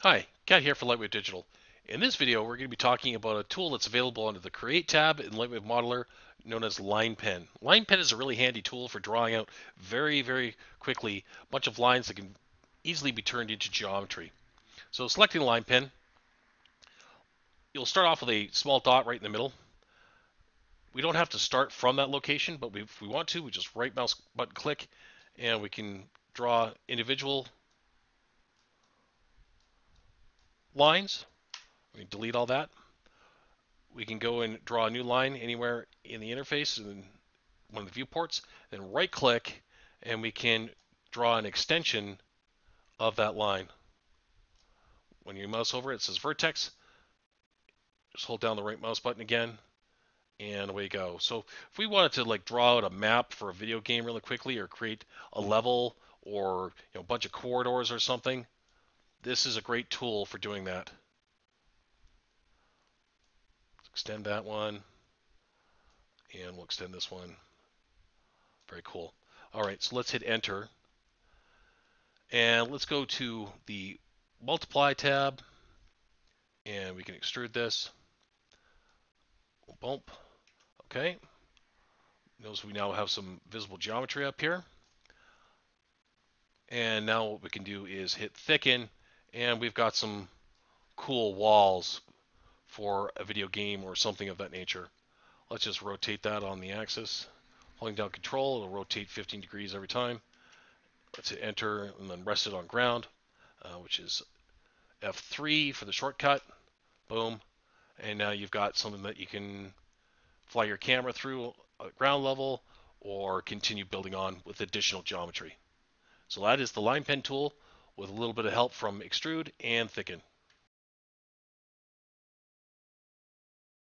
Hi, Kat here for LightWave Digital. In this video, we're going to be talking about a tool that's available under the Create tab in LightWave Modeler known as Line Pen. Line Pen is a really handy tool for drawing out very quickly a bunch of lines that can easily be turned into geometry. So selecting Line Pen, you'll start off with a small dot right in the middle. We don't have to start from that location, but if we want to, we just right mouse button click and we can draw individual lines. We can delete all that. We can go and draw a new line anywhere in the interface in one of the viewports, then right click and we can draw an extension of that line. When you mouse over it, it says vertex. Just hold down the right mouse button again and away you go. So if we wanted to like draw out a map for a video game really quickly or create a level or a bunch of corridors or something, this is a great tool for doing that. Extend that one, and we'll extend this one. Very cool. All right, so let's hit enter. And let's go to the multiply tab, and we can extrude this. Bump. Okay. Notice we now have some visible geometry up here. And now what we can do is hit thicken, and we've got some cool walls for a video game or something of that nature. Let's just rotate that on the axis. Holding down control, it'll rotate 15 degrees every time. Let's hit enter and then rest it on ground, which is F3 for the shortcut. Boom. And now you've got something that you can fly your camera through at ground level or continue building on with additional geometry. So that is the Line Pen tool with a little bit of help from extrude and thicken.